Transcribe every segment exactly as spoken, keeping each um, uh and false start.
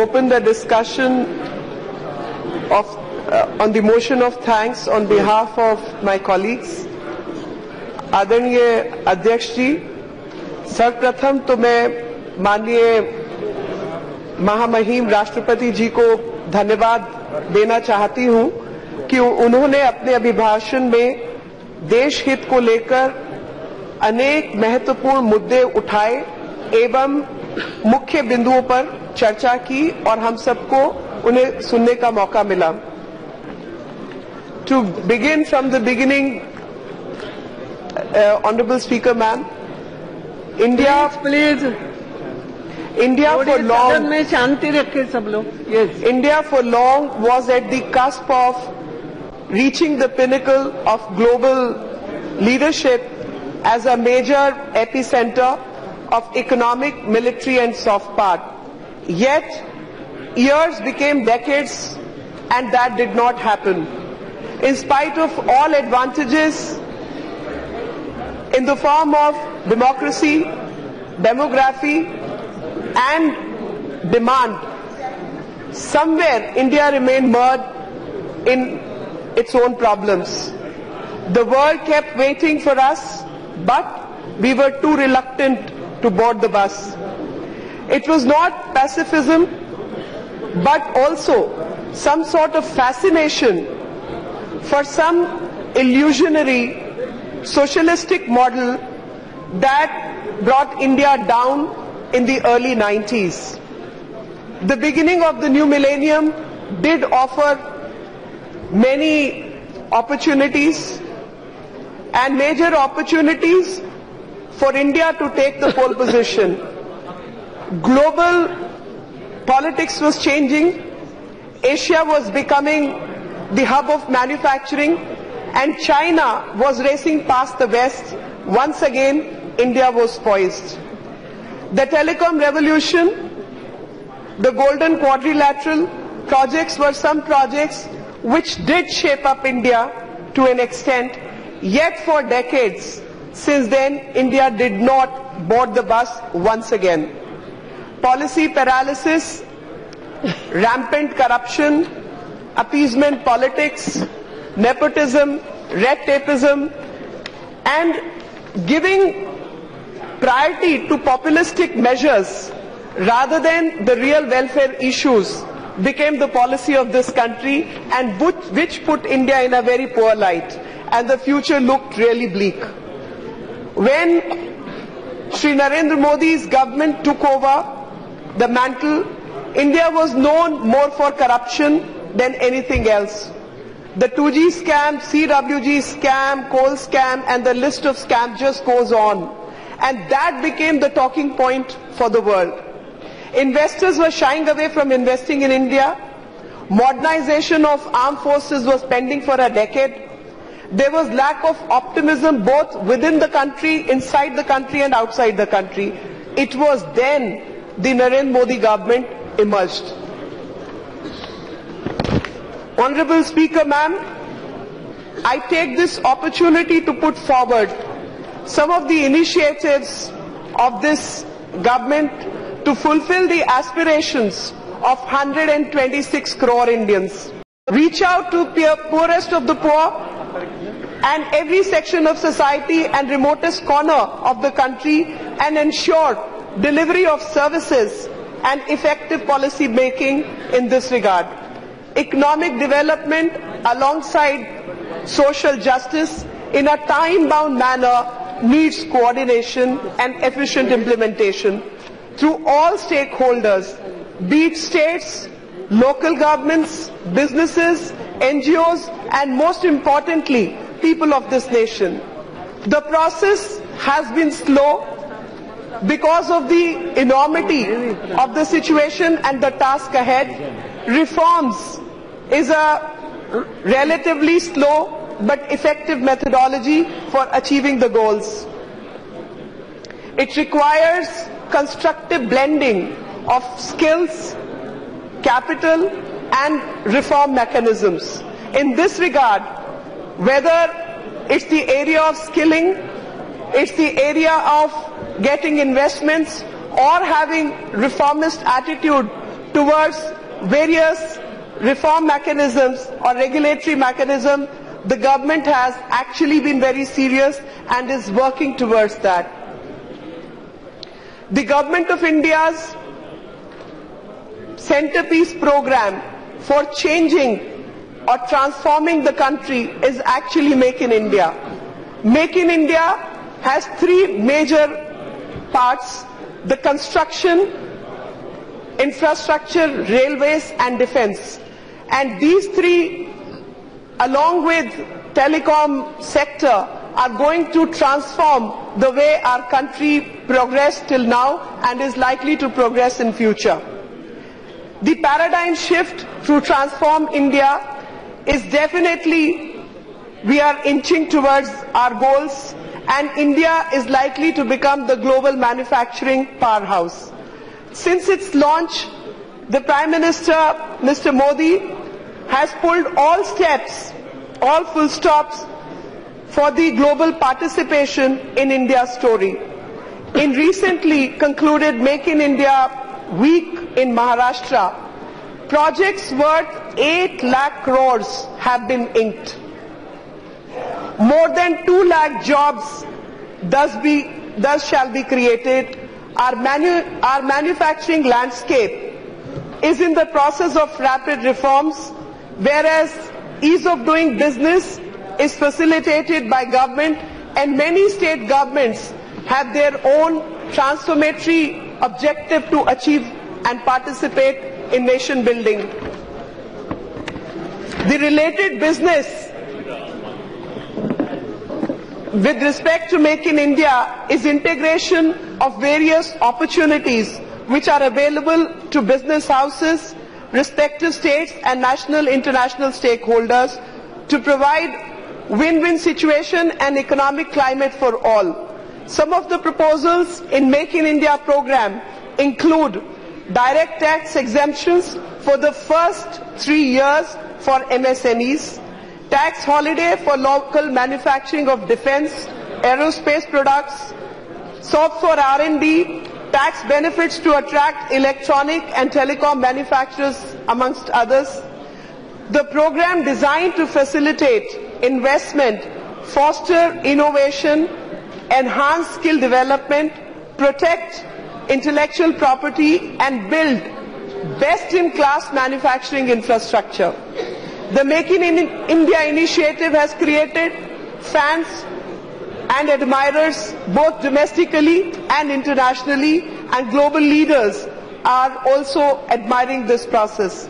open the discussion of, uh, on the motion of thanks on behalf of my colleagues. आदरणीय अध्यक्ष जी, सर्वप्रथम तो मैं माननीय महामहिम राष्ट्रपति जी को धन्यवाद देना चाहती हूं कि उन्होंने अपने अभिभाषण में देश हित को लेकर अनेक महत्वपूर्ण मुद्दे उठाए एवं मुख्य बिंदुओं पर चर्चा की और हम सबको उन्हें सुनने का मौका मिला. To begin from the beginning, honourable speaker ma'am, India please India for long, yes. India for long was at the cusp of reaching the pinnacle of global leadership as a major epicenter of economic, military and soft power. Yet, years became decades and that did not happen. In spite of all advantages in the form of democracy, demography, and demand, somewhere India remained mired in its own problems. The world kept waiting for us, but we were too reluctant to board the bus. It was not pacifism, but also some sort of fascination for some illusionary socialistic model that brought India down in the early nineties. The beginning of the new millennium did offer many opportunities and major opportunities for India to take the pole position. Global politics was changing, Asia was becoming the hub of manufacturing, and China was racing past the West. Once again, India was poised. The telecom revolution, the golden quadrilateral projects were some projects which did shape up India to an extent, yet for decades since then India did not board the bus once again. Policy paralysis, rampant corruption, appeasement politics, nepotism, red tapeism, and giving priority to populistic measures rather than the real welfare issues became the policy of this country, and which put India in a very poor light, and the future looked really bleak. When Shri Narendra Modi's government took over the mantle, India was known more for corruption than anything else. The two G scam, C W G scam, coal scam, and the list of scams just goes on. And that became the talking point for the world. Investors were shying away from investing in India. Modernization of armed forces was pending for a decade. There was lack of optimism both within the country, inside the country and outside the country. It was then the Narendra Modi government emerged. Honorable Speaker ma'am, I take this opportunity to put forward some of the initiatives of this government to fulfill the aspirations of one hundred twenty-six crore Indians. Reach out to the poorest of the poor and every section of society and remotest corner of the country, and ensure delivery of services and effective policy making in this regard. Economic development alongside social justice in a time-bound manner needs coordination and efficient implementation through all stakeholders, be it states, local governments, businesses, N G Os, and most importantly, people of this nation. The process has been slow because of the enormity of the situation and the task ahead. Reforms is a relatively slow but effective methodology for achieving the goals. It requires constructive blending of skills, capital and reform mechanisms. In this regard, whether it's the area of skilling, it's the area of getting investments, or having reformist attitude towards various reform mechanisms or regulatory mechanism, the government has actually been very serious and is working towards that. The Government of India's centerpiece program for changing or transforming the country is actually Make in India. Make in India has three major parts: the construction, infrastructure, railways and defense. And these three, along with telecom sector, are going to transform the way our country progressed till now and is likely to progress in future. The paradigm shift to transform India is definitely, we are inching towards our goals, and India is likely to become the global manufacturing powerhouse. Since its launch, the Prime Minister, Mister Modi, has pulled all steps, all full stops for the global participation in India's story. In recently concluded Make in India Week in Maharashtra, projects worth eight lakh crores have been inked. More than two lakh jobs thus, be, thus shall be created. Our, manu, our manufacturing landscape is in the process of rapid reforms, whereas ease of doing business is facilitated by government, and many state governments have their own transformatory objective to achieve and participate in nation building. The related business with respect to Make in India is integration of various opportunities which are available to business houses, respective states and national international stakeholders to provide win-win situation and economic climate for all. Some of the proposals in Make in India program include direct tax exemptions for the first three years for M S M Es, tax holiday for local manufacturing of defense, aerospace products, S O P for R and D, tax benefits to attract electronic and telecom manufacturers, amongst others. The program designed to facilitate investment, foster innovation, enhance skill development, protect intellectual property and build best-in-class manufacturing infrastructure. The Make in India initiative has created fans and admirers both domestically and internationally, and global leaders are also admiring this process.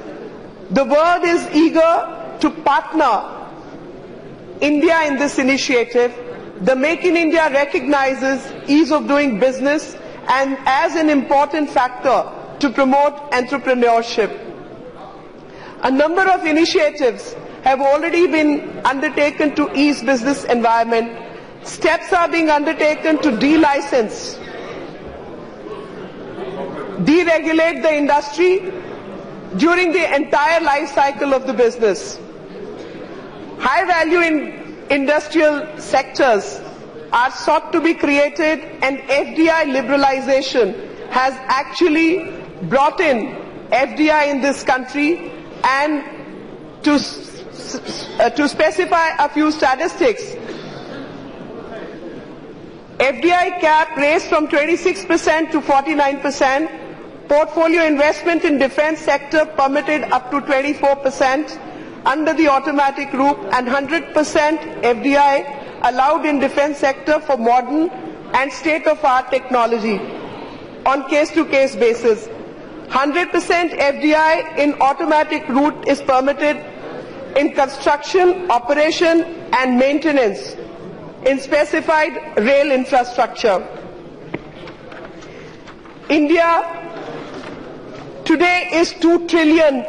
The world is eager to partner India in this initiative. The Make in India recognizes ease of doing business and as an important factor to promote entrepreneurship. A number of initiatives have already been undertaken to ease business environment. Steps are being undertaken to de-license, deregulate the industry during the entire life cycle of the business. High value in industrial sectors are sought to be created, and F D I liberalization has actually brought in F D I in this country. And to, uh, to specify a few statistics, F D I cap raised from twenty-six percent to forty-nine percent, portfolio investment in defense sector permitted up to twenty-four percent under the automatic route, and one hundred percent F D I allowed in defense sector for modern and state-of-art technology on case-to-case basis. one hundred percent F D I in automatic route is permitted in construction, operation and maintenance in specified rail infrastructure. India today is two trillion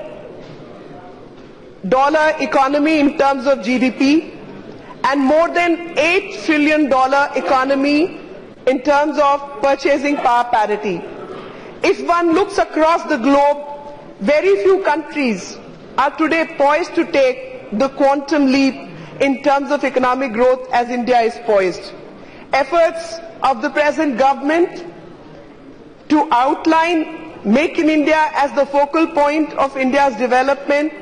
dollar economy in terms of G D P, and more than eight trillion dollar economy in terms of purchasing power parity. If one looks across the globe, very few countries are today poised to take the quantum leap in terms of economic growth as India is poised. Efforts of the present government to outline Make in India as the focal point of India's development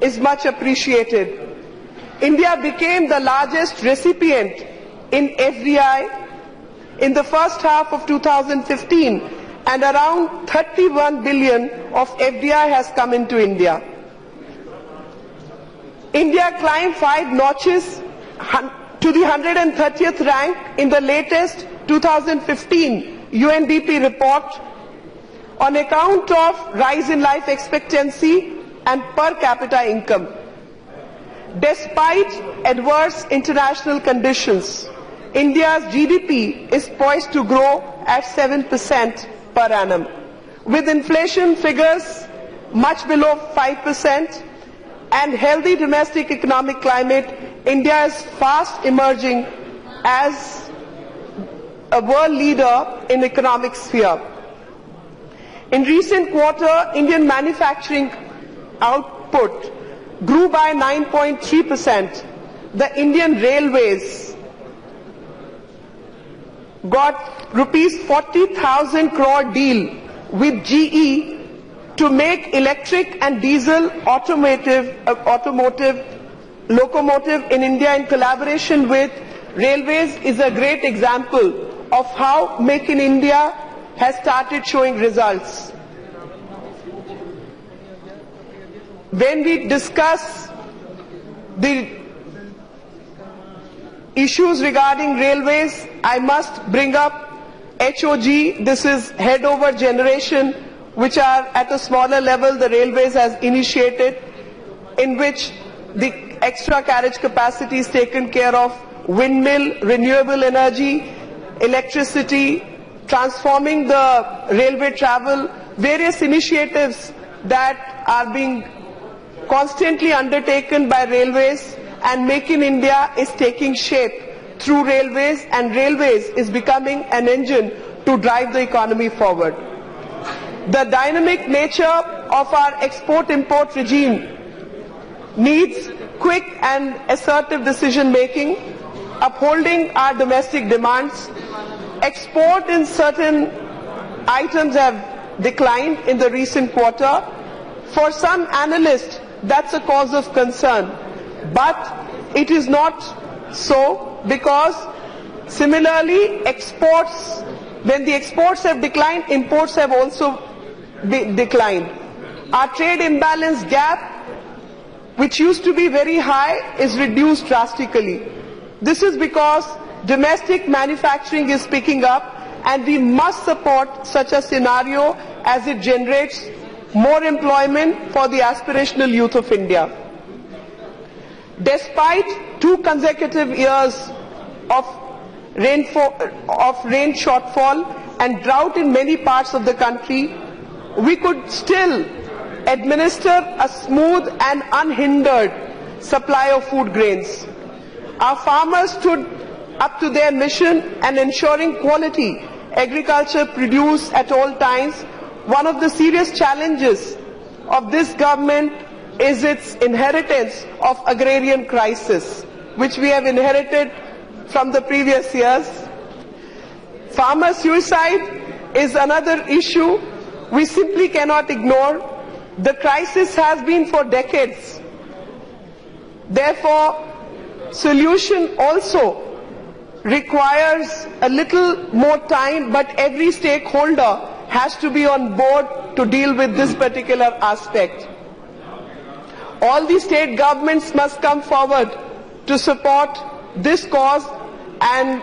is much appreciated. India became the largest recipient in F D I in the first half of two thousand fifteen, and around thirty-one billion of F D I has come into India. India climbed five notches to the one hundred thirtieth rank in the latest two thousand fifteen U N D P report on account of rise in life expectancy and per capita income. Despite adverse international conditions, India's G D P is poised to grow at seven percent per annum, with inflation figures much below five percent and healthy domestic economic climate. India is fast emerging as a world leader in economic sphere. In recent quarter, Indian manufacturing output grew by nine point three percent. The Indian Railways got rupees forty thousand crore deal with G E to make electric and diesel automotive, uh, automotive locomotive in India in collaboration with Railways is a great example of how Make in India has started showing results. When we discuss the issues regarding railways, I must bring up H O G. This is head over generation, which are at a smaller level the railways has initiated, in which the extra carriage capacity is taken care of, windmill, renewable energy, electricity, transforming the railway travel, various initiatives that are being constantly undertaken by railways, and Make in India is taking shape through railways, and railways is becoming an engine to drive the economy forward. The dynamic nature of our export-import regime needs quick and assertive decision-making, upholding our domestic demands. Export in certain items have declined in the recent quarter. For some analysts, that's a cause of concern, but it is not so, because similarly exports, when the exports have declined, imports have also declined. Our trade imbalance gap, which used to be very high, is reduced drastically. This is because domestic manufacturing is picking up, and we must support such a scenario as it generates more employment for the aspirational youth of India. Despite two consecutive years of rain, of rain shortfall and drought in many parts of the country, we could still administer a smooth and unhindered supply of food grains. Our farmers stood up to their mission and ensuring quality agriculture produce at all times. One of the serious challenges of this government is its inheritance of agrarian crisis, which we have inherited from the previous years. Farmer suicide is another issue we simply cannot ignore. The crisis has been for decades. Therefore, solution also requires a little more time, but every stakeholder has to be on board to deal with this particular aspect. All the state governments must come forward to support this cause, and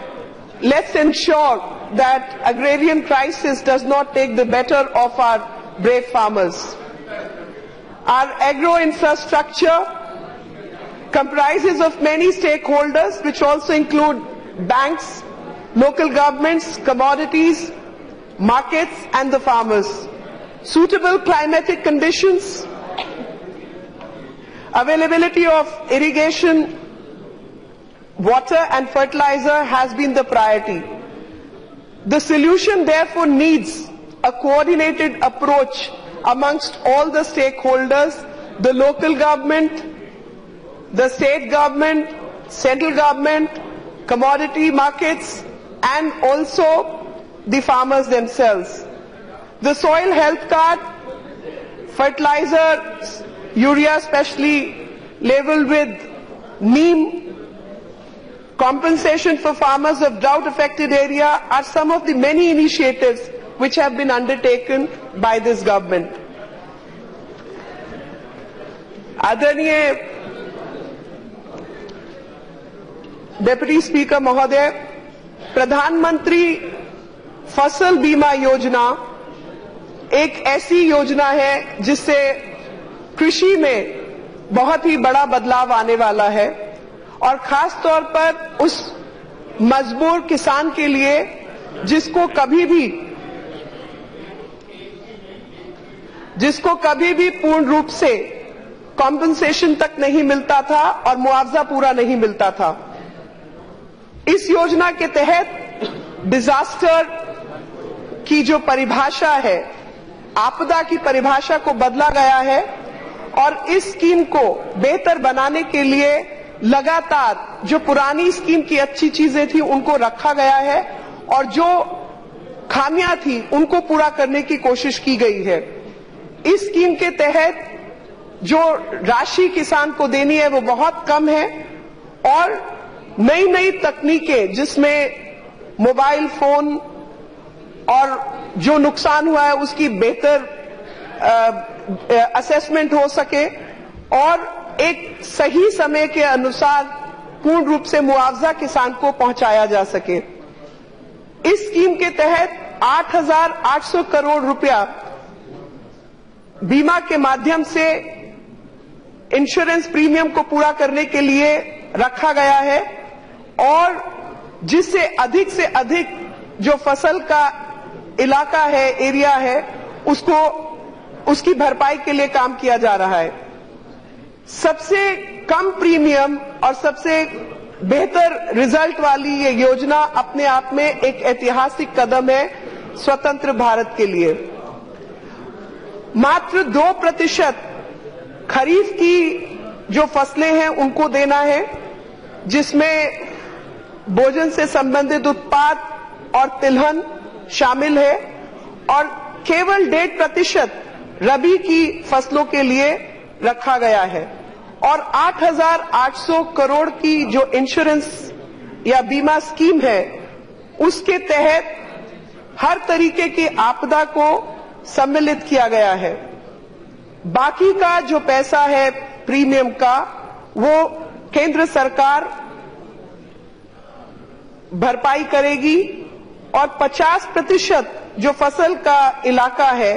let's ensure that agrarian crisis does not take the better of our brave farmers. Our agro-infrastructure comprises of many stakeholders, which also include banks, local governments, commodities, markets and the farmers. Suitable climatic conditions, availability of irrigation, water and fertilizer has been the priority. The solution therefore needs a coordinated approach amongst all the stakeholders, the local government, the state government, central government, commodity markets, and also the farmers themselves. The soil health card, fertilizer, urea especially labeled with neem, compensation for farmers of drought affected area are some of the many initiatives which have been undertaken by this government. Adaniye Deputy Speaker Mahoday, Pradhan Mantri Fasal Bima Yojana एक ऐसी योजना है जिससे कृषि में बहुत ही बड़ा बदलाव आने वाला है और खास तौर पर उस मजबूर किसान के लिए जिसको कभी भी जिसको कभी भी पूर्ण रूप से कॉम्पेंसेशन तक नहीं मिलता था और मुआवजा पूरा नहीं मिलता था। इस योजना के तहत डिजास्टर की जो परिभाषा है, आपदा की परिभाषा को बदला गया है और इस स्कीम को बेहतर बनाने के लिए लगातार जो पुरानी स्कीम की अच्छी चीजें थी उनको रखा गया है और जो खामियां थी उनको पूरा करने की कोशिश की गई है। इस स्कीम के तहत जो राशि किसान को देनी है वो बहुत कम है और नई नई तकनीकें जिसमें मोबाइल फोन और जो नुकसान हुआ है उसकी बेहतर असेसमेंट हो सके और एक सही समय के अनुसार पूर्ण रूप से मुआवजा किसान को पहुंचाया जा सके। इस स्कीम के तहत आठ हज़ार आठ सौ करोड़ रुपया बीमा के माध्यम से इंश्योरेंस प्रीमियम को पूरा करने के लिए रखा गया है और जिससे अधिक से अधिक जो फसल का इलाका है, एरिया है, उसको उसकी भरपाई के लिए काम किया जा रहा है। सबसे कम प्रीमियम और सबसे बेहतर रिजल्ट वाली ये योजना अपने आप में एक ऐतिहासिक कदम है स्वतंत्र भारत के लिए। मात्र दो प्रतिशत खरीफ की जो फसलें हैं उनको देना है, जिसमें भोजन से संबंधित उत्पाद और तिलहन शामिल है और केवल डेढ़ प्रतिशत रबी की फसलों के लिए रखा गया है और आठ हज़ार आठ सौ करोड़ की जो इंश्योरेंस या बीमा स्कीम है उसके तहत हर तरीके की आपदा को सम्मिलित किया गया है। बाकी का जो पैसा है प्रीमियम का वो केंद्र सरकार भरपाई करेगी और पचास प्रतिशत जो फसल का इलाका है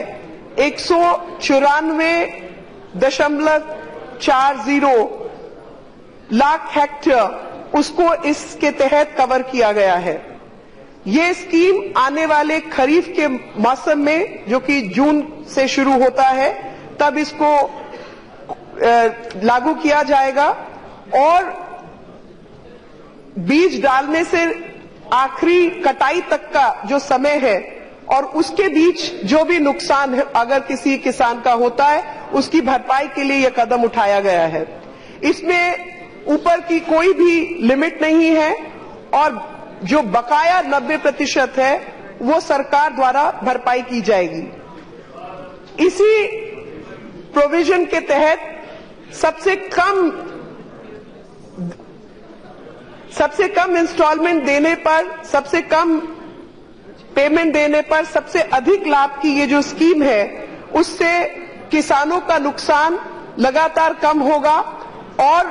एक सौ चौरानवे दशमलव चार जीरो लाख हेक्टेयर उसको इसके तहत कवर किया गया है। ये स्कीम आने वाले खरीफ के मौसम में जो कि जून से शुरू होता है तब इसको लागू किया जाएगा और बीज डालने से आखिरी कटाई तक का जो समय है और उसके बीच जो भी नुकसान है अगर किसी किसान का होता है उसकी भरपाई के लिए यह कदम उठाया गया है। इसमें ऊपर की कोई भी लिमिट नहीं है और जो बकाया नब्बे प्रतिशत है वो सरकार द्वारा भरपाई की जाएगी। इसी प्रोविजन के तहत सबसे कम सबसे कम इंस्टॉलमेंट देने पर, सबसे कम पेमेंट देने पर सबसे अधिक लाभ की ये जो स्कीम है उससे किसानों का नुकसान लगातार कम होगा और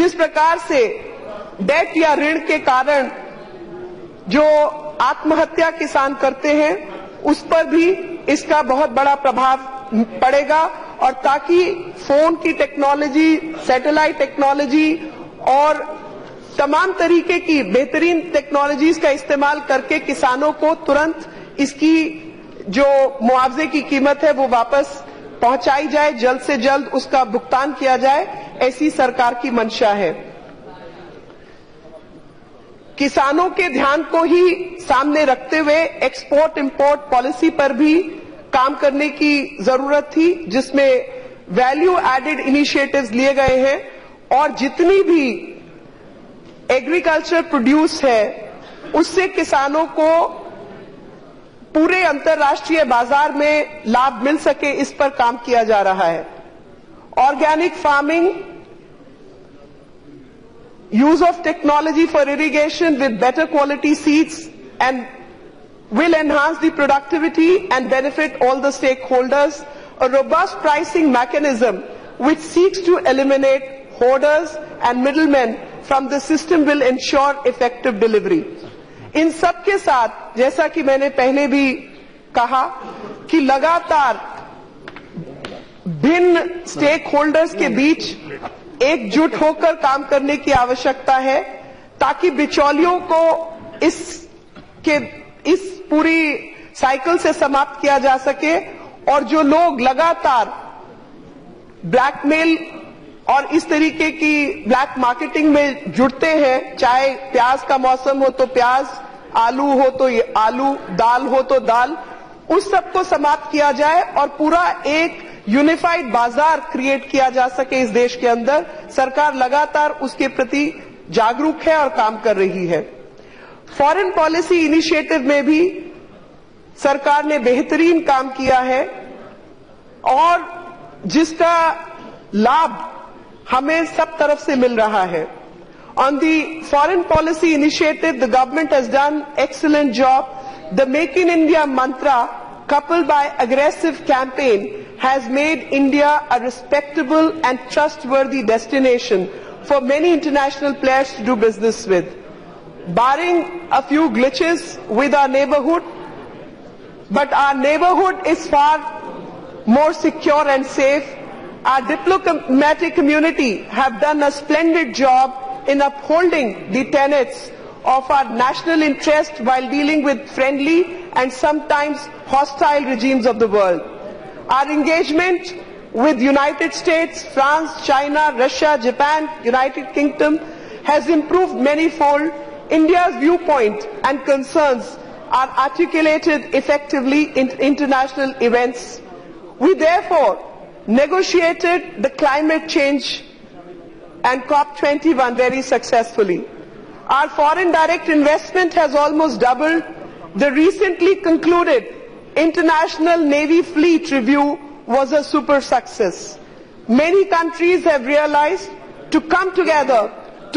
जिस प्रकार से डेट या ऋण के कारण जो आत्महत्या किसान करते हैं उस पर भी इसका बहुत बड़ा प्रभाव पड़ेगा और ताकि फोन की टेक्नोलॉजी, सैटेलाइट टेक्नोलॉजी और तमाम तरीके की बेहतरीन टेक्नोलॉजीज का इस्तेमाल करके किसानों को तुरंत इसकी जो मुआवजे की कीमत है वो वापस पहुंचाई जाए, जल्द से जल्द उसका भुगतान किया जाए, ऐसी सरकार की मंशा है। किसानों के ध्यान को ही सामने रखते हुए एक्सपोर्ट इंपोर्ट पॉलिसी पर भी काम करने की जरूरत थी जिसमें वैल्यू एडेड इनिशिएटिव्स लिए गए हैं और जितनी भी एग्रीकल्चर प्रोड्यूस है उससे किसानों को पूरे अंतर्राष्ट्रीय बाजार में लाभ मिल सके, इस पर काम किया जा रहा है। Organic farming, use of technology for irrigation with better quality seeds and will enhance the productivity and benefit all the stakeholders. A robust pricing mechanism which seeks to eliminate hoarders and middlemen from the system will ensure effective delivery. इन सब के साथ, जैसा कि मैंने पहले भी कहा कि लगातार भिन्न स्टेकहोल्डर्स के बीच एकजुट होकर काम करने की आवश्यकता है, ताकि बिचौलियों को इस के इस पूरी साइकिल से समाप्त किया जा सके और जो लोग लगातार ब्लैकमेल और इस तरीके की ब्लैक मार्केटिंग में जुड़ते हैं, चाहे प्याज का मौसम हो तो प्याज, आलू हो तो ये आलू, दाल हो तो दाल, उस सब को समाप्त किया जाए और पूरा एक यूनिफाइड बाजार क्रिएट किया जा सके इस देश के अंदर। सरकार लगातार उसके प्रति जागरूक है और काम कर रही है। फॉरेन पॉलिसी इनिशिएटिव में भी सरकार ने बेहतरीन काम किया है और जिसका लाभ हमें सब तरफ से मिल रहा है। On the foreign policy initiative, the government has done excellent job. The make in India mantra coupled by aggressive campaign has made India a respectable and trustworthy destination for many international players to do business with. Barring a few glitches with our neighborhood, but our neighborhood is far more secure and safe. Our diplomatic community have done a splendid job in upholding the tenets of our national interest while dealing with friendly and sometimes hostile regimes of the world. Our engagement with United States, France, China, Russia, Japan, United Kingdom has improved manyfold. India's viewpoint and concerns are articulated effectively in international events. We therefore negotiated the climate change and COP twenty-one very successfully. Our foreign direct investment has almost doubled. The recently concluded International Navy Fleet Review was a super success. Many countries have realized to come together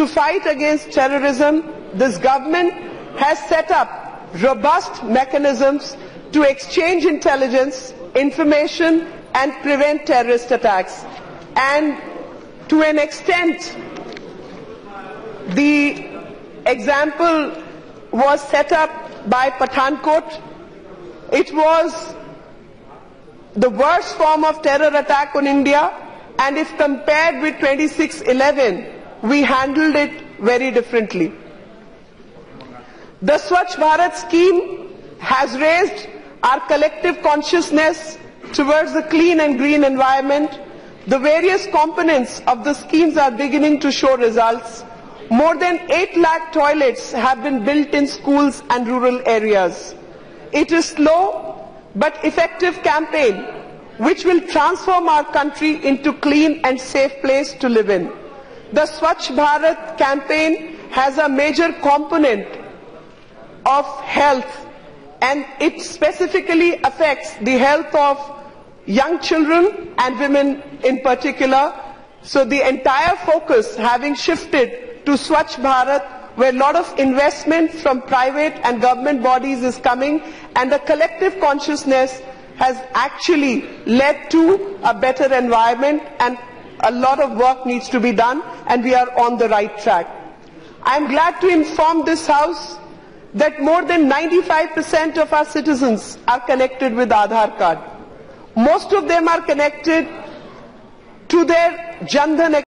to fight against terrorism. This government has set up robust mechanisms to exchange intelligence, information and prevent terrorist attacks. And to an extent, the example was set up by Pathankot. It was the worst form of terror attack on India, and if compared with twenty-six eleven, we handled it very differently. The Swachh Bharat scheme has raised our collective consciousness towards a clean and green environment. The various components of the schemes are beginning to show results. More than eight lakh toilets have been built in schools and rural areas. It is slow but effective campaign which will transform our country into clean and safe place to live in. The Swachh Bharat campaign has a major component of health, and it specifically affects the health of young children and women in particular. So the entire focus having shifted to Swachh Bharat, where a lot of investment from private and government bodies is coming, and the collective consciousness has actually led to a better environment, and a lot of work needs to be done, and we are on the right track. I am glad to inform this House that more than ninety-five percent of our citizens are connected with Aadhaar card. Most of them are connected to their Jan Dhan account.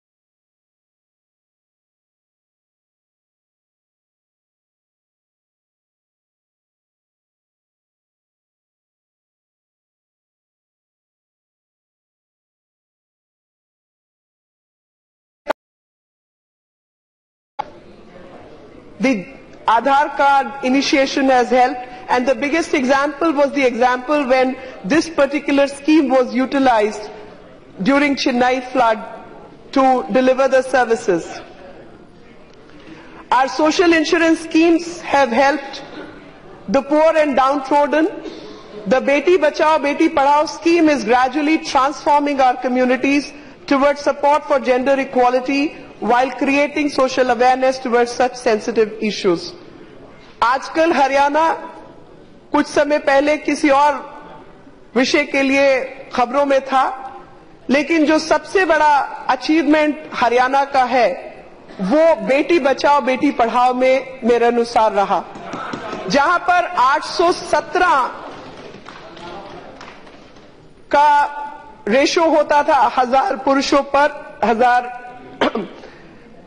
The Aadhaar card initiation has helped, and the biggest example was the example when this particular scheme was utilized during Chennai flood to deliver the services. Our social insurance schemes have helped the poor and downtrodden. The Beti Bachao Beti Padao scheme is gradually transforming our communities towards support for gender equality while creating social awareness towards such sensitive issues. आजकल हरियाणा कुछ समय पहले किसी और विषय के लिए खबरों में था, लेकिन जो सबसे बड़ा अचीवमेंट हरियाणा का है वो बेटी बचाओ बेटी पढ़ाओ में मेरे अनुसार रहा, जहां पर आठ सौ सत्रह का रेशो होता था हजार पुरुषों पर हजार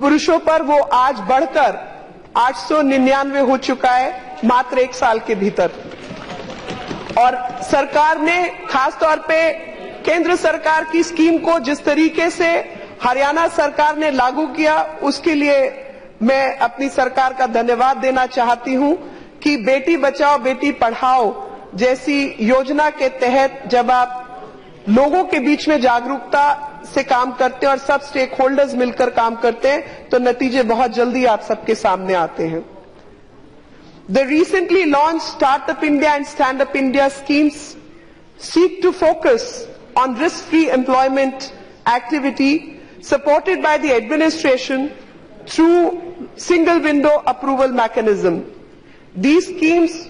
पुरुषों पर, वो आज बढ़कर आठ सौ निन्यानवे हो चुका है मात्र एक साल के भीतर। और सरकार ने खासतौर पे केंद्र सरकार की स्कीम को जिस तरीके से हरियाणा सरकार ने लागू किया, उसके लिए मैं अपनी सरकार का धन्यवाद देना चाहती हूं कि बेटी बचाओ बेटी पढ़ाओ जैसी योजना के तहत जब आप लोगों के बीच में जागरूकता से काम करते हैं और सब स्टेक होल्डर्स मिलकर काम करते हैं, तो नतीजे बहुत जल्दी आप सबके सामने आते हैं। The recently launched Start-up India and Stand-up India schemes seek to focus on risk-free employment activity supported by the administration through single-window approval mechanism. These schemes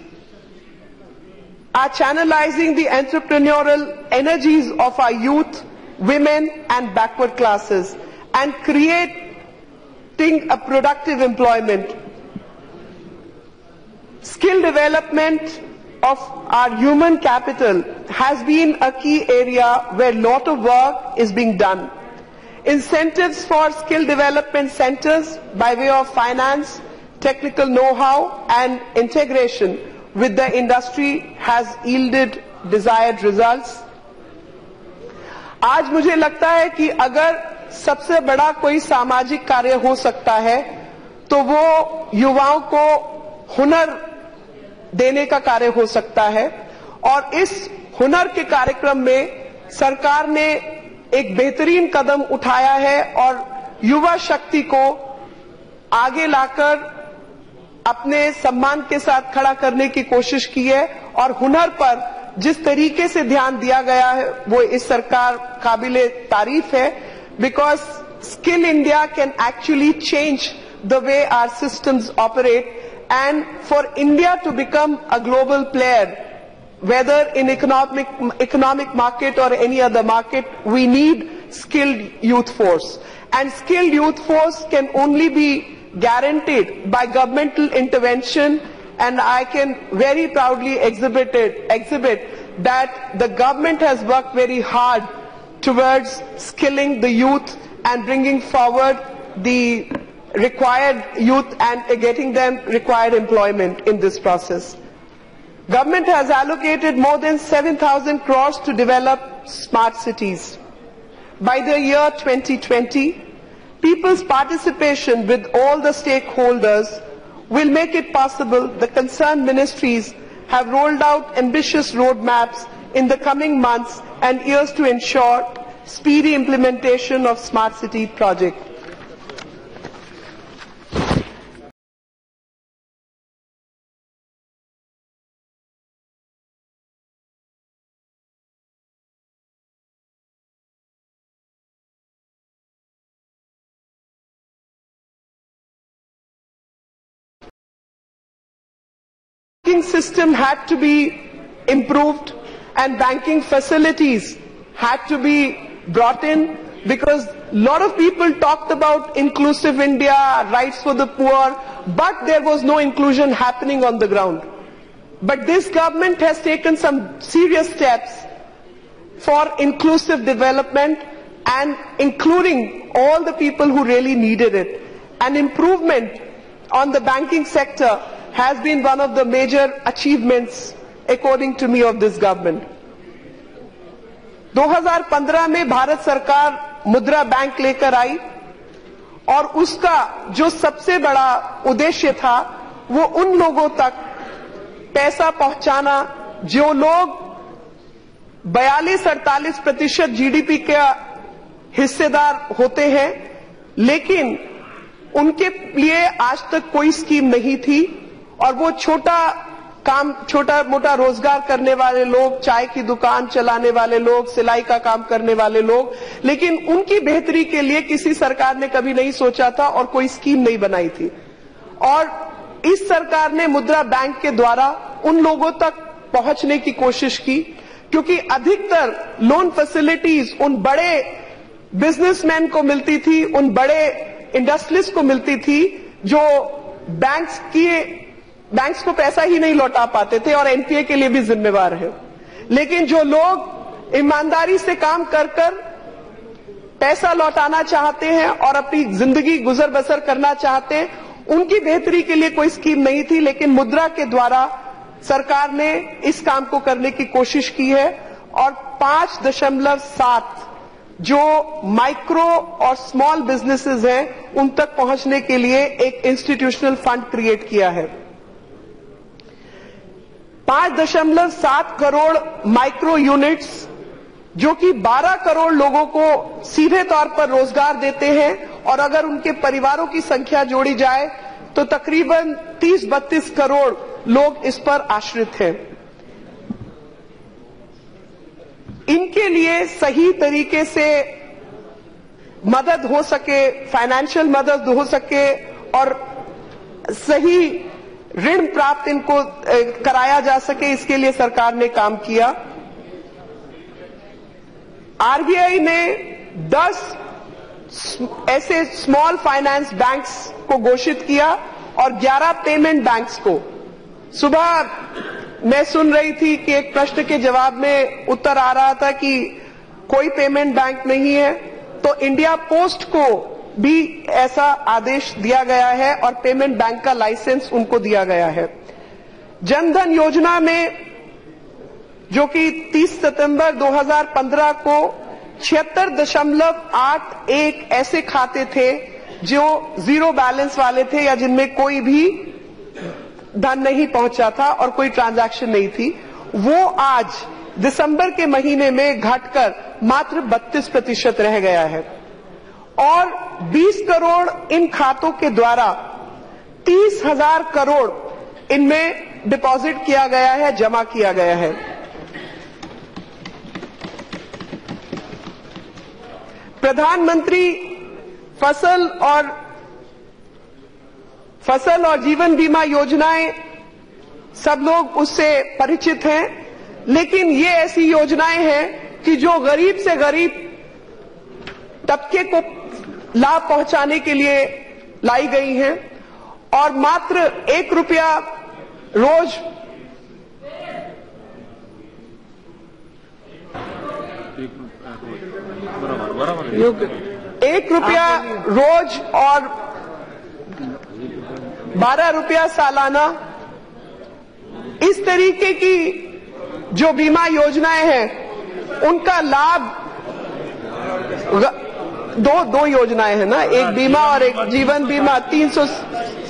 are channelizing the entrepreneurial energies of our youth, women and backward classes and creating a productive employment. Skill development of our human capital has been a key area where a lot of work is being done. Incentives for skill development centers by way of finance, technical know-how and integration with the industry has yielded desired results. आज मुझे लगता है कि अगर सबसे बड़ा कोई सामाजिक कार्य हो सकता है तो वो युवाओं को हुनर देने का कार्य हो सकता है, और इस हुनर के कार्यक्रम में सरकार ने एक बेहतरीन कदम उठाया है और युवा शक्ति को आगे लाकर अपने सम्मान के साथ खड़ा करने की कोशिश की है, और हुनर पर जिस तरीके से ध्यान दिया गया है वो इस सरकार काबिले तारीफ है, because Skill India can actually change the way our systems operate and for India to become a global player, whether in economic economic market or any other market, we need skilled youth force. And skilled youth force can only be guaranteed by governmental intervention. And I can very proudly exhibit, it, exhibit that the government has worked very hard towards skilling the youth and bringing forward the required youth and getting them required employment in this process. Government has allocated more than seven thousand crores to develop smart cities. By the year twenty twenty, people's participation with all the stakeholders will make it possible. The concerned ministries have rolled out ambitious roadmaps in the coming months and years to ensure speedy implementation of Smart City project. System had to be improved and banking facilities had to be brought in, because a lot of people talked about inclusive India, rights for the poor, but there was no inclusion happening on the ground. But this government has taken some serious steps for inclusive development and including all the people who really needed it. An improvement on the banking sector has been one of the major achievements, according to me, of this government. दो हज़ार पंद्रह में भारत सरकार मुद्रा bank लेकर आई और उसका जो सबसे बड़ा उद्देश्य था वो उन लोगों तक पैसा पहुंचाना जो लोग बयालीस अड़तालीस प्रतिशत जीडीपी के हिस्सेदार होते हैं, लेकिन उनके लिए आज तक कोई स्कीम नहीं थी और वो छोटा काम छोटा मोटा रोजगार करने वाले लोग, चाय की दुकान चलाने वाले लोग, सिलाई का काम करने वाले लोग, लेकिन उनकी बेहतरी के लिए किसी सरकार ने कभी नहीं सोचा था और कोई स्कीम नहीं बनाई थी। और इस सरकार ने मुद्रा बैंक के द्वारा उन लोगों तक पहुंचने की कोशिश की, क्योंकि अधिकतर लोन फैसिलिटीज उन बड़े बिजनेसमैन को मिलती थी, उन बड़े इंडस्ट्रियलिस्ट को मिलती थी जो बैंक्स की बैंक्स को पैसा ही नहीं लौटा पाते थे और एनपीए के लिए भी जिम्मेवार है। लेकिन जो लोग ईमानदारी से काम कर कर पैसा लौटाना चाहते हैं और अपनी जिंदगी गुजर बसर करना चाहते हैं, उनकी बेहतरी के लिए कोई स्कीम नहीं थी, लेकिन मुद्रा के द्वारा सरकार ने इस काम को करने की कोशिश की है। और पांच दशमलव सात जो माइक्रो और स्मॉल बिजनेसेस हैं उन तक पहुंचने के लिए एक इंस्टीट्यूशनल फंड क्रिएट किया है। पांच दशमलव सात करोड़ माइक्रो यूनिट्स जो कि बारह करोड़ लोगों को सीधे तौर पर रोजगार देते हैं, और अगर उनके परिवारों की संख्या जोड़ी जाए तो तकरीबन तीस बत्तीस करोड़ लोग इस पर आश्रित हैं। इनके लिए सही तरीके से मदद हो सके, फाइनेंशियल मदद हो सके और सही ऋण प्राप्त इनको कराया जा सके, इसके लिए सरकार ने काम किया। आरबीआई ने दस ऐसे स्मॉल फाइनेंस बैंक्स को घोषित किया और ग्यारह पेमेंट बैंक्स को। सुबह मैं सुन रही थी कि एक प्रश्न के जवाब में उत्तर आ रहा था कि कोई पेमेंट बैंक नहीं है, तो इंडिया पोस्ट को भी ऐसा आदेश दिया गया है और पेमेंट बैंक का लाइसेंस उनको दिया गया है। जन धन योजना में जो कि तीस सितंबर दो हज़ार पंद्रह को छिहत्तर दशमलव आठ एक ऐसे खाते थे जो जीरो बैलेंस वाले थे या जिनमें कोई भी धन नहीं पहुंचा था और कोई ट्रांजैक्शन नहीं थी, वो आज दिसंबर के महीने में घटकर मात्र बत्तीस प्रतिशत रह गया है। और बीस करोड़ इन खातों के द्वारा तीस हज़ार करोड़ इनमें डिपॉजिट किया गया है, जमा किया गया है। प्रधानमंत्री फसल और फसल और जीवन बीमा योजनाएं, सब लोग उससे परिचित हैं, लेकिन ये ऐसी योजनाएं हैं कि जो गरीब से गरीब तबके को लाभ पहुंचाने के लिए लाई गई हैं और मात्र एक रुपया रोज एक रुपया रोज और बारह रुपया सालाना, इस तरीके की जो बीमा योजनाएं हैं उनका लाभ दो दो योजनाएं हैं ना, एक बीमा और एक जीवन बीमा, तीन सौ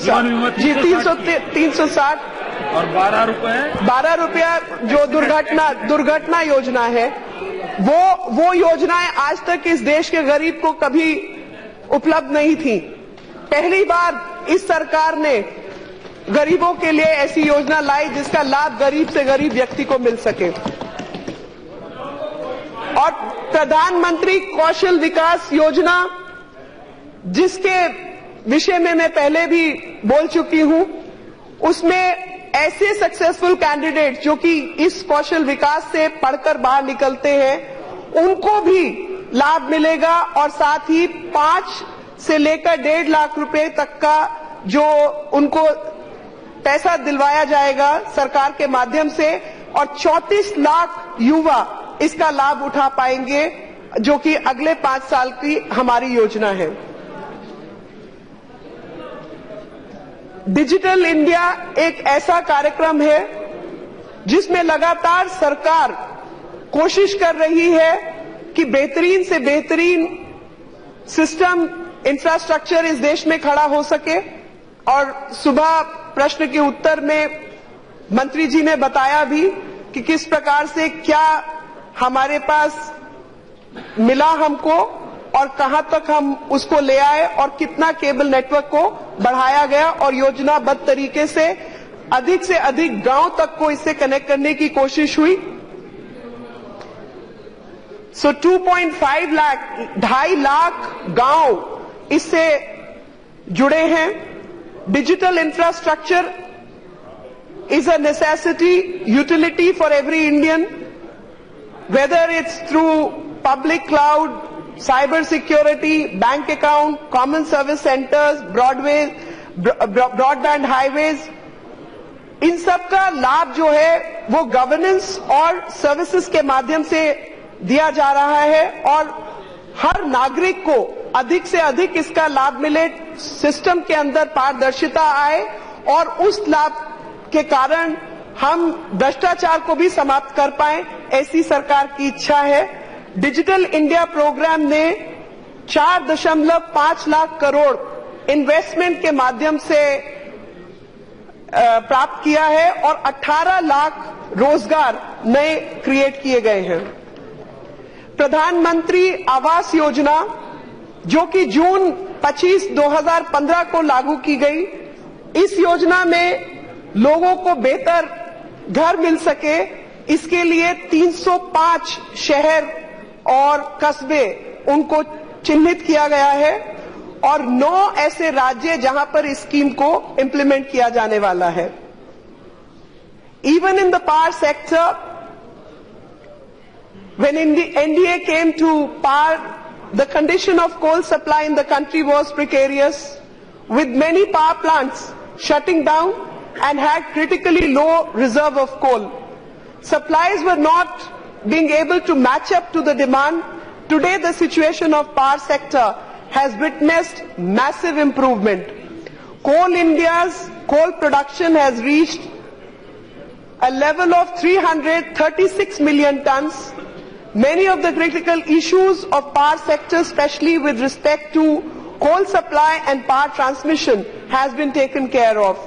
जी तीन सौ तीन सौ साठ और बारह रुपये बारह रुपया जो दुर्घटना दुर्घटना योजना है, वो वो योजनाएं आज तक इस देश के गरीब को कभी उपलब्ध नहीं थी। पहली बार इस सरकार ने गरीबों के लिए ऐसी योजना लाई जिसका लाभ गरीब से गरीब व्यक्ति को मिल सके। और प्रधानमंत्री कौशल विकास योजना, जिसके विषय में मैं पहले भी बोल चुकी हूं, उसमें ऐसे सक्सेसफुल कैंडिडेट जो कि इस कौशल विकास से पढ़कर बाहर निकलते हैं उनको भी लाभ मिलेगा और साथ ही पांच से लेकर डेढ़ लाख रुपए तक का जो उनको पैसा दिलवाया जाएगा सरकार के माध्यम से, और चौंतीस लाख युवा इसका लाभ उठा पाएंगे जो कि अगले पांच साल की हमारी योजना है। डिजिटल इंडिया एक ऐसा कार्यक्रम है जिसमें लगातार सरकार कोशिश कर रही है कि बेहतरीन से बेहतरीन सिस्टम इंफ्रास्ट्रक्चर इस देश में खड़ा हो सके। और सुबह प्रश्न के उत्तर में मंत्री जी ने बताया भी कि किस प्रकार से क्या हमारे पास मिला हमको और कहां तक हम उसको ले आए और कितना केबल नेटवर्क को बढ़ाया गया और योजनाबद्ध तरीके से अधिक से अधिक गांव तक को इससे कनेक्ट करने की कोशिश हुई। सो दो पॉइंट पाँच लाख ढाई लाख गांव इससे जुड़े हैं। Digital infrastructure is a necessity, utility for every Indian, whether it's through public cloud, cyber security, bank account, common service centers, broadways, broadband highways. इन सब का लाभ जो है वो गवर्नेंस और सर्विसेज के माध्यम से दिया जा रहा है और हर नागरिक को अधिक से अधिक इसका लाभ मिले, सिस्टम के अंदर पारदर्शिता आए और उस लाभ के कारण हम भ्रष्टाचार को भी समाप्त कर पाए, ऐसी सरकार की इच्छा है। डिजिटल इंडिया प्रोग्राम ने चार दशमलव पाँच लाख करोड़ इन्वेस्टमेंट के माध्यम से प्राप्त किया है और अठारह लाख रोजगार नए क्रिएट किए गए हैं। प्रधानमंत्री आवास योजना जो कि जून पच्चीस दो हज़ार पंद्रह को लागू की गई, इस योजना में लोगों को बेहतर घर मिल सके इसके लिए तीन सौ पाँच शहर और कस्बे उनको चिन्हित किया गया है और नौ ऐसे राज्य जहां पर इस स्कीम को इम्प्लीमेंट किया जाने वाला है। Even in the power sector, when N D A came to power, the condition of coal supply in the country was precarious, with many power plants shutting down and had critically low reserve of coal. Supplies were not being able to match up to the demand. Today the situation of power sector has witnessed massive improvement. Coal India's coal production has reached a level of three hundred thirty-six million tons. Many of the critical issues of power sector, especially with respect to coal supply and power transmission, has been taken care of.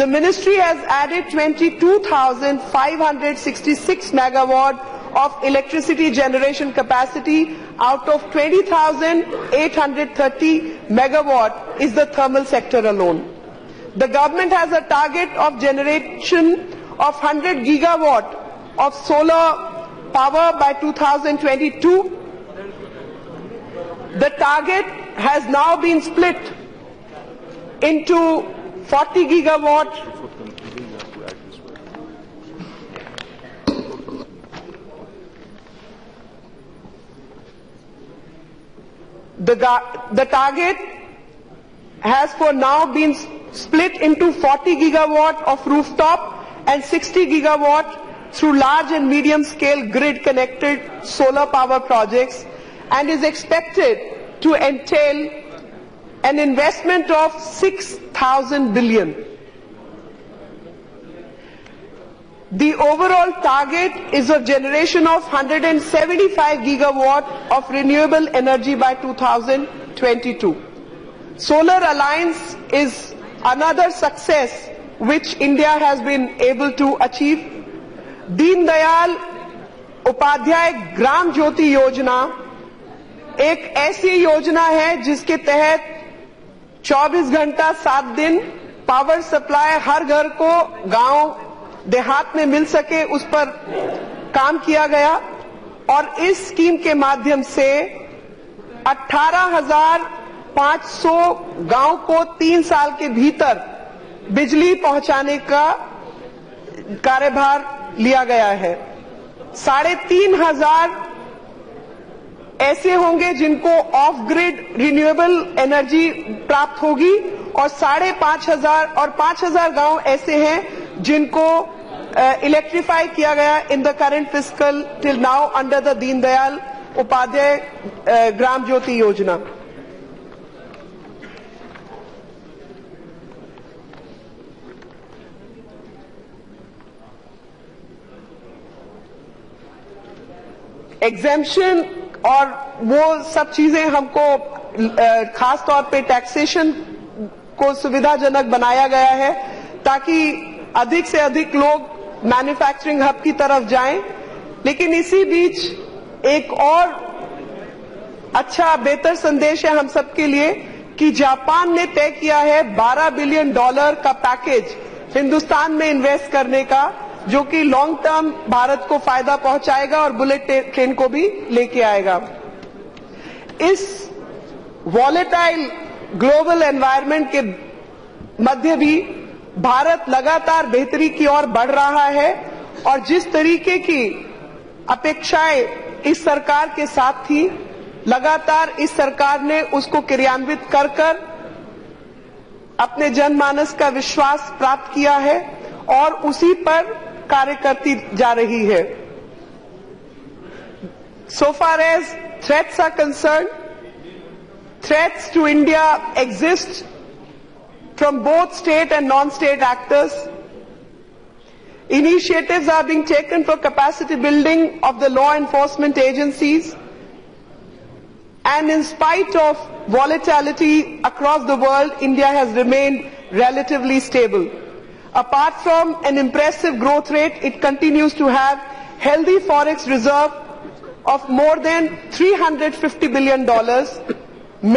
The ministry has added twenty-two thousand five hundred sixty-six megawatt of electricity generation capacity, out of twenty thousand eight hundred thirty megawatt is the thermal sector alone. The government has a target of generation of one hundred gigawatt of solar power by two thousand twenty-two. The target has now been split into forty gigawatt the, the target has for now been split into forty gigawatt of rooftop and sixty gigawatt through large and medium scale grid connected solar power projects and is expected to entail an investment of six thousand billion. The overall target is a generation of one hundred seventy-five gigawatt of renewable energy by two thousand twenty-two. Solar Alliance is another success which India has been able to achieve. Deen Dayal Upadhyay Gram Jyoti Yojana एक ऐसी योजना है जिसके तहत चौबीस घंटा सात दिन पावर सप्लाई हर घर को गांव देहात में मिल सके, उस पर काम किया गया और इस स्कीम के माध्यम से अठारह हज़ार पाँच सौ गांव को तीन साल के भीतर बिजली पहुंचाने का कार्यभार लिया गया है। साढ़े तीन हजार ऐसे होंगे जिनको ऑफ ग्रिड रिन्यूएबल एनर्जी प्राप्त होगी और साढ़े पांच हजार और पांच हजार गांव ऐसे हैं जिनको इलेक्ट्रीफाई किया गया in the current fiscal till now under the Deendayal Upadhyay Gram Jyoti Yojana. Exemption और वो सब चीजें हमको खास तौर पे टैक्सेशन को सुविधाजनक बनाया गया है ताकि अधिक से अधिक लोग मैन्युफैक्चरिंग हब की तरफ जाएं। लेकिन इसी बीच एक और अच्छा बेहतर संदेश है हम सबके लिए कि जापान ने तय किया है बारह बिलियन डॉलर का पैकेज हिंदुस्तान में इन्वेस्ट करने का, जो कि लॉन्ग टर्म भारत को फायदा पहुंचाएगा और बुलेट ट्रेन को भी लेके आएगा। इस वॉलेटाइल ग्लोबल एनवायरनमेंट के मध्य भी भारत लगातार बेहतरी की ओर बढ़ रहा है और जिस तरीके की अपेक्षाएं इस सरकार के साथ थी, लगातार इस सरकार ने उसको क्रियान्वित कर कर अपने जनमानस का विश्वास प्राप्त किया है और उसी पर कार्य करती जा रही है। So far as threats are concerned, threats to India exist from both state and non-state actors. Initiatives are being taken for capacity building of the law enforcement agencies, and in spite of volatility across the world, India has remained relatively stable. Apart from an impressive growth rate, it continues to have healthy forex reserve of more than three hundred fifty billion dollars.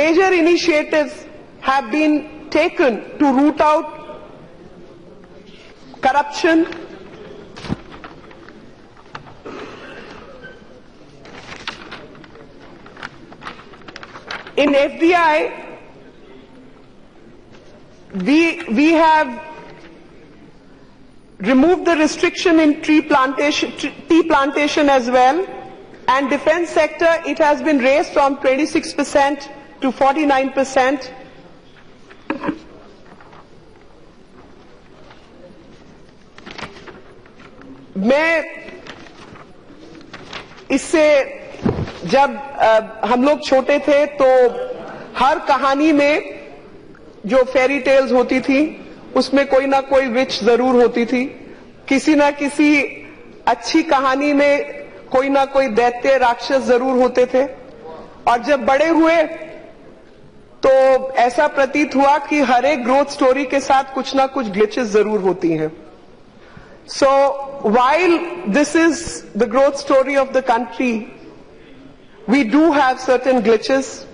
Major initiatives have been taken to root out corruption, in F D I, we, we have removed the restriction in tree plantation, tea plantation as well, and defense sector, it has been raised from twenty-six percent to forty-nine percent. मैं इससे जब आ, हम लोग छोटे थे तो हर कहानी में जो फेरी टेल्स होती थी उसमें कोई ना कोई विच जरूर होती थी, किसी ना किसी अच्छी कहानी में कोई ना कोई दैत्य राक्षस जरूर होते थे। और जब बड़े हुए तो ऐसा प्रतीत हुआ कि हर एक ग्रोथ स्टोरी के साथ कुछ ना कुछ ग्लिचेस जरूर होती हैं। So while this is the growth story of the country, we do have certain glitches,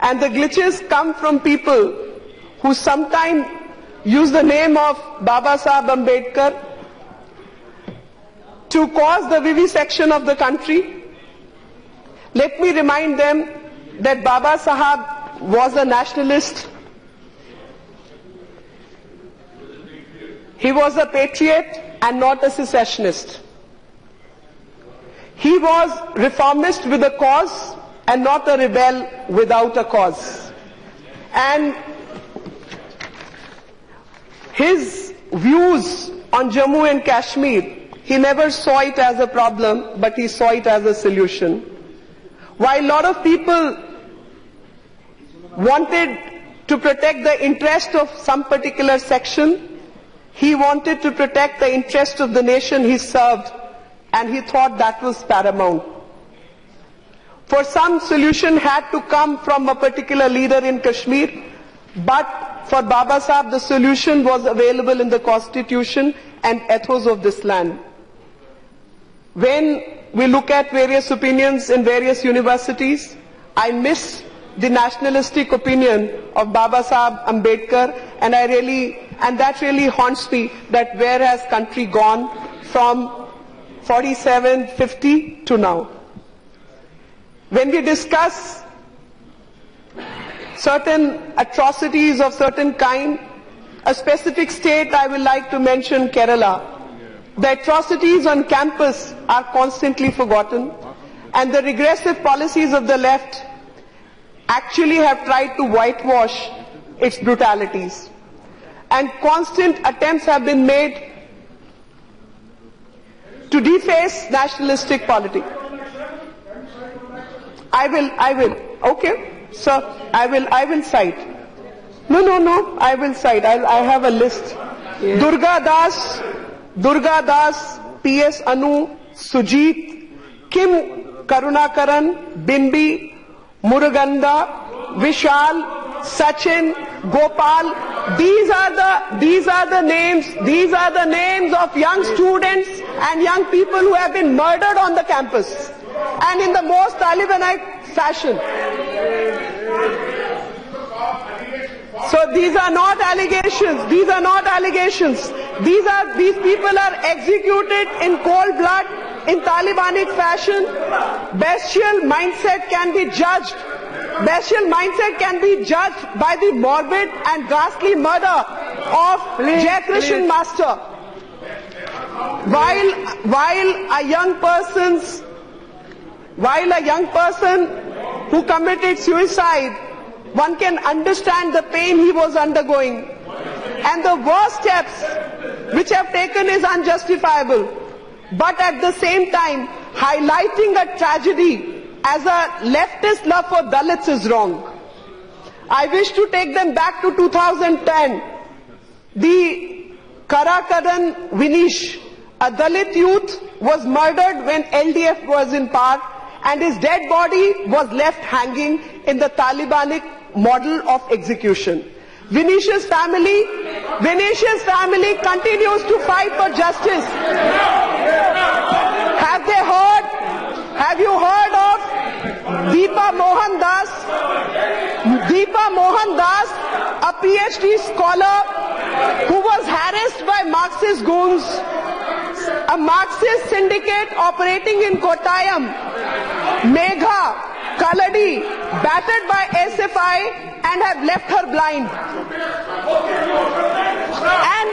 and the glitches come from people who sometimes use the name of Baba Saheb Ambedkar to cause the vivisection of the country. Let me remind them that Baba Saheb was a nationalist, he was a patriot and not a secessionist, he was reformist with a cause and not a rebel without a cause, and his views on Jammu and Kashmir, he never saw it as a problem but he saw it as a solution. While a lot of people wanted to protect the interest of some particular section, he wanted to protect the interest of the nation he served, and he thought that was paramount. For some, solution had to come from a particular leader in Kashmir, but for Baba Saheb the solution was available in the constitution and ethos of this land. When we look at various opinions in various universities, I miss the nationalistic opinion of Baba Saheb Ambedkar, and I really, and that really haunts me, that where has country gone from forty-seven, fifty to now. When we discuss certain atrocities of certain kind, a specific state I would like to mention, Kerala. The atrocities on campus are constantly forgotten, and the regressive policies of the left actually have tried to whitewash its brutalities, and constant attempts have been made to deface nationalistic polity. I will, I will, okay, sir, I will, I will cite. No, no, no, I will cite, I'll, I have a list. Yeah. Durga Das, Durga Das, P S Anu, Sujit, Kim Karunakaran, Bimbi, Muruganda, Vishal, Sachin, Gopal. These are the these are the names. These are the names of young students and young people who have been murdered on the campus, and in the most Talibanite fashion. So So these are not allegations. These are not allegations. These are these people are executed in cold blood, in Talibanic fashion. Bestial mindset can be judged. Bestial mindset can be judged by the morbid and ghastly murder of Jayakrishan Master. While while a young person's while a young person who committed suicide, one can understand the pain he was undergoing, and the worst steps which have taken is unjustifiable, but at the same time highlighting a tragedy as a leftist love for Dalits is wrong. I wish to take them back to two thousand ten. The Karakaran Vinish, a Dalit youth, was murdered when L D F was in power, and his dead body was left hanging in the Talibanic model of execution. Vinish's family, Vinish's family continues to fight for justice. Have they heard? Have you heard of Deepa Mohan Das? Deepa Mohan Das, a PhD scholar who was harassed by Marxist goons, a Marxist syndicate operating in Kottayam, Megha, Kaladi, battered by S F I and have left her blind. And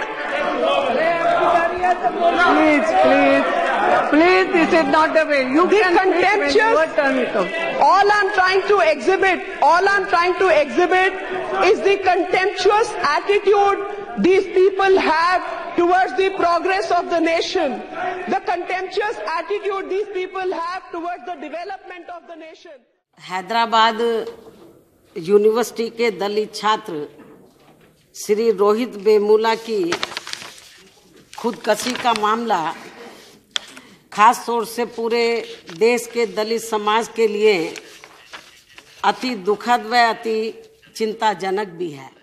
please, please, please, this is not the way. You the can contemptuous. All I'm trying to exhibit, all I'm trying to exhibit is the contemptuous attitude these people have towards the progress of the nation, the contemptuous attitude these people have towards the development of the nation. Hyderabad university के दलित छात्र श्री रोहित बेमुला की खुदकशी का मामला खास तौर से पूरे देश के दलित समाज के लिए अति दुखद व अति चिंताजनक भी है।